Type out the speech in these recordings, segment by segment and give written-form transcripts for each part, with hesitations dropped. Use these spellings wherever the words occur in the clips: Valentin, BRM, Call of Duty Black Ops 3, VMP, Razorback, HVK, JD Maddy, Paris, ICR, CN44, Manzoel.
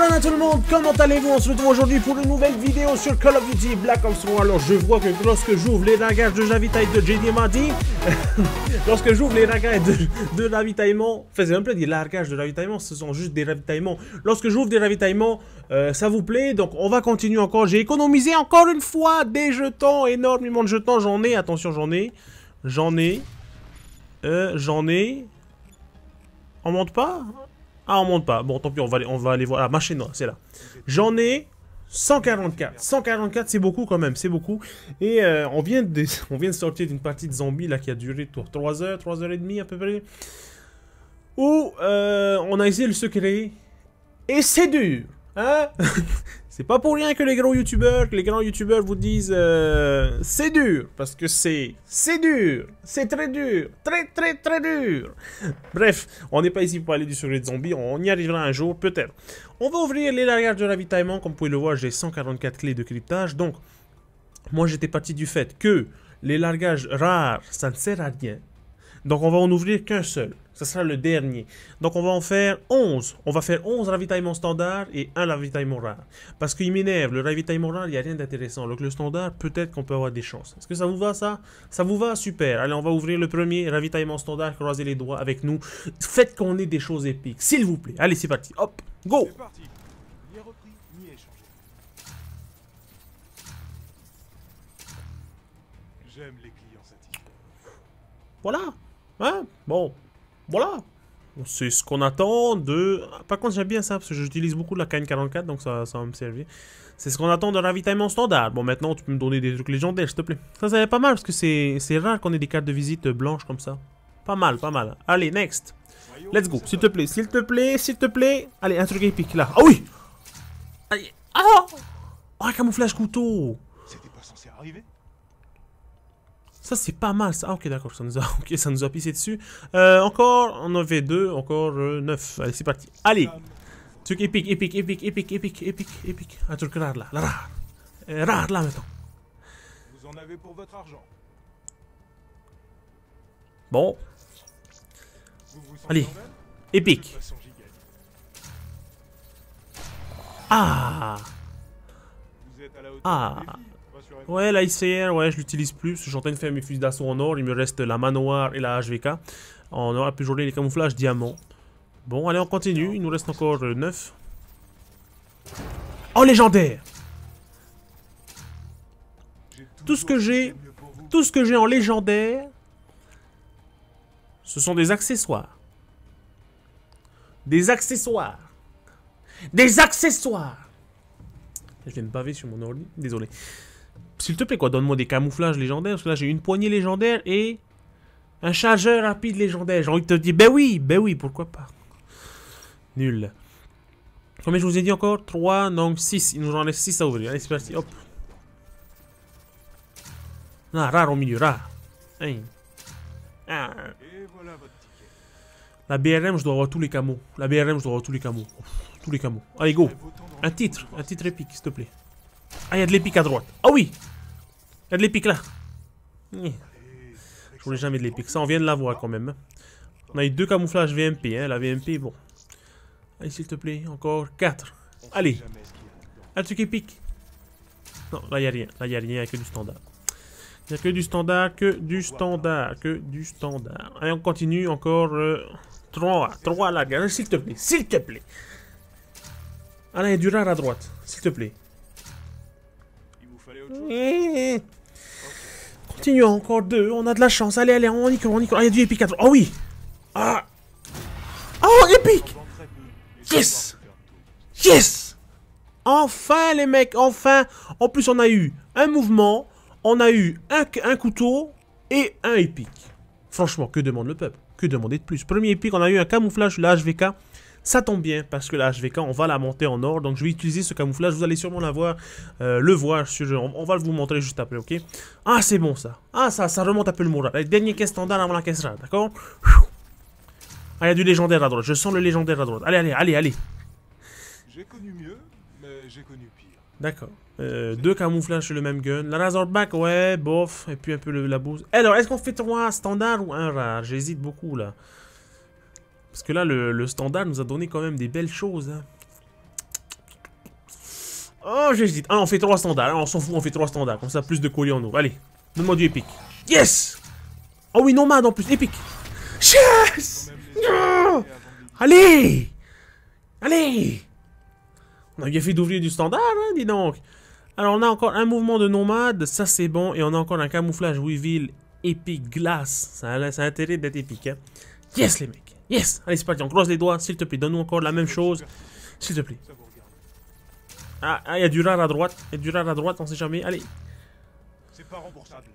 Bonjour tout le monde, comment allez-vous? On se retrouve aujourd'hui pour une nouvelle vidéo sur Call of Duty Black Ops 3. Alors je vois que lorsque j'ouvre les langages de j'avitaille de JD Maddy, lorsque j'ouvre les langages de ravitaillement, enfin c'est un peu des langages de ravitaillement, ce sont juste des ravitaillements. Lorsque j'ouvre des ravitaillements, ça vous plaît, donc on va continuer encore. J'ai économisé encore une fois des jetons, énormément de jetons, j'en ai, attention j'en ai. On monte pas? Ah, on monte pas. Bon, tant pis, on va aller voir. Ah, ma chaîne, c'est là. J'en ai 144. 144, c'est beaucoup quand même, c'est beaucoup. Et on vient de sortir d'une partie de zombies là qui a duré 3 heures, 3 heures et demie à peu près. Où on a essayé le secret. Et c'est dur, hein. C'est pas pour rien que les grands youtubeurs vous disent c'est dur, parce que c'est dur, c'est très dur, très dur. Bref, on n'est pas ici pour aller du sujet de zombies, on y arrivera un jour peut-être. On va ouvrir les largages de ravitaillement, comme vous pouvez le voir j'ai 144 clés de cryptage, donc moi j'étais parti du fait que les largages rares ça ne sert à rien. Donc on va en ouvrir qu'un seul, ce sera le dernier. Donc on va en faire 11, on va faire 11 ravitaillements standards et un ravitaillement rare. Parce qu'il m'énerve, le ravitaillement rare il n'y a rien d'intéressant, alors que le standard peut-être qu'on peut avoir des chances. Est-ce que ça vous va ça? Ça vous va? Super, allez on va ouvrir le premier ravitaillement standard, croisez les doigts avec nous. Faites qu'on ait des choses épiques, s'il vous plaît, allez c'est parti, hop, go! C'est parti. Ni repris, ni échangé. J'aime les clients satisfaits. Voilà. Hein? Bon, voilà, c'est ce qu'on attend de... Par contre j'aime bien ça parce que j'utilise beaucoup de la CN44 donc ça va me servir. C'est ce qu'on attend d'un ravitaillement standard. Bon maintenant tu peux me donner des trucs légendaires s'il te plaît. Ça va pas mal parce que c'est rare qu'on ait des cartes de visite blanches comme ça. Pas mal, pas mal. Allez, next. Let's go, s'il te plaît, s'il te plaît, s'il te plaît. Allez, un truc épique là. Ah oui! Allez. Ah! Oh, un camouflage couteau! C'était pas censé arriver? Ça c'est pas mal ça, ah, ok d'accord, ça nous a pissé dessus. Encore, on en fait 2, encore 9, allez c'est parti. Allez, truc épique, épique, épique, épique, épique, épique, épique. Un truc rare là, rare, rare là maintenant. Vous en avez pour votre argent. Bon. Allez, épique. Ah. Ah. Ouais, la ICR, ouais, je l'utilise plus. Je suis en train de faire mes fusils d'assaut en or. Il me reste la manoir et la HVK. En or, puis j'aurai les camouflages diamants. Bon, allez, on continue. Il nous reste encore 9. Oh, légendaire! Tout ce que j'ai en légendaire, ce sont des accessoires. Des accessoires. Des accessoires! Je viens de baver sur mon ordi, désolé. S'il te plaît quoi, donne-moi des camouflages légendaires, parce que là j'ai une poignée légendaire et un chargeur rapide légendaire. J'ai envie de te dire, ben oui, pourquoi pas. Nul. Combien je vous ai dit encore? 3, donc 6, il nous en reste 6 à ouvrir. Allez c'est parti, hop. Ah, rare au milieu, rare. Hein. Ah. La BRM, je dois avoir tous les camos. La BRM, je dois avoir tous les camos. Tous les camos. Allez, go. Un titre épique, s'il te plaît. Ah, il y a de l'épique à droite. Ah oui! Il y a de l'épique là. Je voulais jamais de l'épique. Ça, on vient de l'avoir quand même. On a eu 2 camouflages VMP. Hein. La VMP, bon. Allez, s'il te plaît. Encore 4. Allez. Un truc épique. Non, là, il n'y a rien. Là, il n'y a rien. Il n'y a que du standard. Il n'y a que du standard. Que du standard. Que du standard. Allez, on continue. Encore 3 là, gars. S'il te plaît. S'il te plaît. Ah là, il y a du rare à droite. S'il te plaît. Okay. Continuons, encore 2, on a de la chance, allez, allez, on y croit, ah, il y a du épique à droite, oh oui! Ah! Oh, épique! Yes! Yes! Enfin, les mecs, enfin! En plus, on a eu un mouvement, on a eu un couteau et un épique. Franchement, que demande le peuple? Que demander de plus? Premier épique, on a eu un camouflage, la HVK. Ça tombe bien parce que la HVK, on va la monter en or. Donc je vais utiliser ce camouflage. Vous allez sûrement le voir. On va vous montrer juste après, ok? Ah, c'est bon ça. Ah, ça remonte un peu le moral. Allez, dernier caisse standard avant la caisse rare, d'accord? Ah, il y a du légendaire à droite. Je sens le légendaire à droite. Allez, allez, allez, allez. J'ai connu mieux, mais j'ai connu pire. D'accord. 2 camouflages sur le même gun. La Razorback, ouais, bof. Et puis un peu la bouse. Alors, est-ce qu'on fait 3 standards ou un rare? J'hésite beaucoup là. Parce que là, le standard nous a donné quand même des belles choses. Hein. Oh, j'hésite. Ah, on fait 3 standards. On s'en fout, on fait 3 standards. Comme ça, plus de colis en nous. Allez, donne-moi du épique. Yes! Oh oui, nomade en plus, épique. Yes! No! Allez! Allez! On a bien fait d'ouvrir du standard, hein, dis donc. Alors, on a encore un mouvement de nomade. Ça, c'est bon. Et on a encore un camouflage Weevil épique glace. Ça a intérêt d'être épique, hein. Yes, les mecs. Yes! Allez, c'est parti. On croise les doigts. S'il te plaît, donne-nous encore la même chose. S'il te plaît. Ah, il y a du rare à droite. Il y a du rare à droite, on sait jamais. Allez. C'est pas remboursable.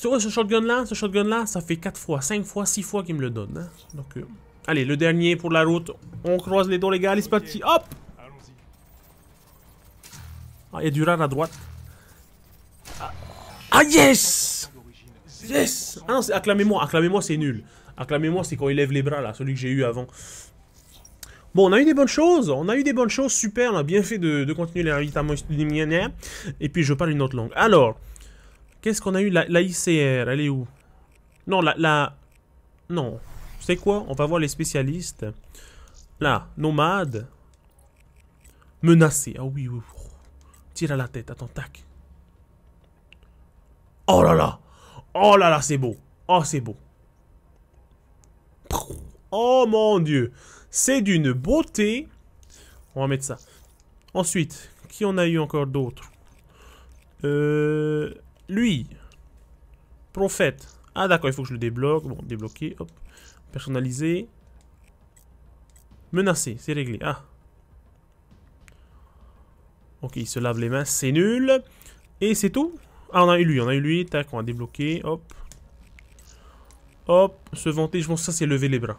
Tu vois, ce shotgun-là, ça fait 4 fois, 5 fois, 6 fois qu'il me le donne. Hein. Donc, allez, le dernier pour la route. On croise les doigts, les gars. Allez, c'est parti. Hop! Ah, il y a du rare à droite. Ah, ah yes! Yes! Ah non, acclamez-moi. Acclamez-moi, c'est nul. Acclamez-moi, c'est quand il lève les bras, là. Celui que j'ai eu avant. Bon, on a eu des bonnes choses, super, on a bien fait de continuer les ravitaillements millionnaires. Et puis je parle une autre langue. Alors, qu'est-ce qu'on a eu, la ICR, elle est où? Non, non, c'est quoi? On va voir les spécialistes. Là, nomade. Menacé, ah oui, oui. Tire à la tête, attends, tac. Oh là là, c'est beau. Oh, c'est beau. Oh mon dieu. C'est d'une beauté. On va mettre ça. Ensuite, qui en a eu encore d'autres? Lui. Prophète. Ah d'accord, il faut que je le débloque. Bon, débloquer, hop. Personnaliser. Menacer, c'est réglé. Ah. Ok, il se lave les mains, c'est nul. Et c'est tout. Ah, on a eu lui. Tac, on va débloquer, hop. Hop, se vanter, je pense que ça c'est lever les bras.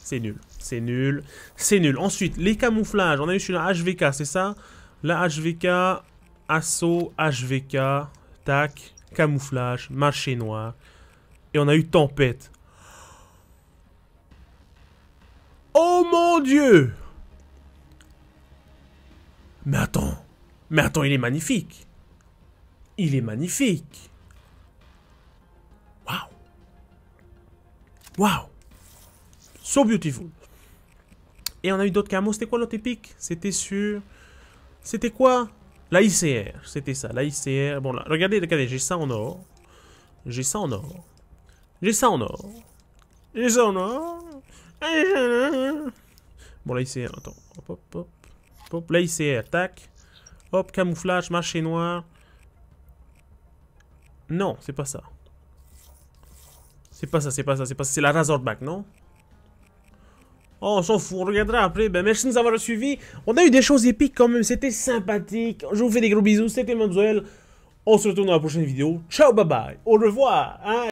C'est nul, c'est nul, c'est nul. Ensuite, les camouflages. On a eu sur la HVK, c'est ça? La HVK, assaut, HVK, tac, camouflage, marché noir. Et on a eu tempête. Oh mon dieu! Mais attends, il est magnifique. Il est magnifique. Waouh! Waouh! So beautiful. Et on a eu d'autres camos. C'était quoi l'autre épique? C'était sur... C'était quoi? La ICR. C'était ça, la ICR. Bon, là, regardez, regardez. J'ai ça en or. J'ai ça en or. J'ai ça en or. J'ai ça en or. Bon, la ICR. Attends. Hop, hop, hop. Hop, la ICR. Tac. Hop, camouflage, marché noir. Non, c'est pas ça. C'est pas ça, c'est pas ça, c'est pas ça. C'est la Razorback, non? Oh, on s'en fout, on regardera après. Ben, merci de nous avoir suivis. On a eu des choses épiques quand même, c'était sympathique. Je vous fais des gros bisous, c'était Manzoel. On se retrouve dans la prochaine vidéo. Ciao, bye bye. Au revoir. Hein?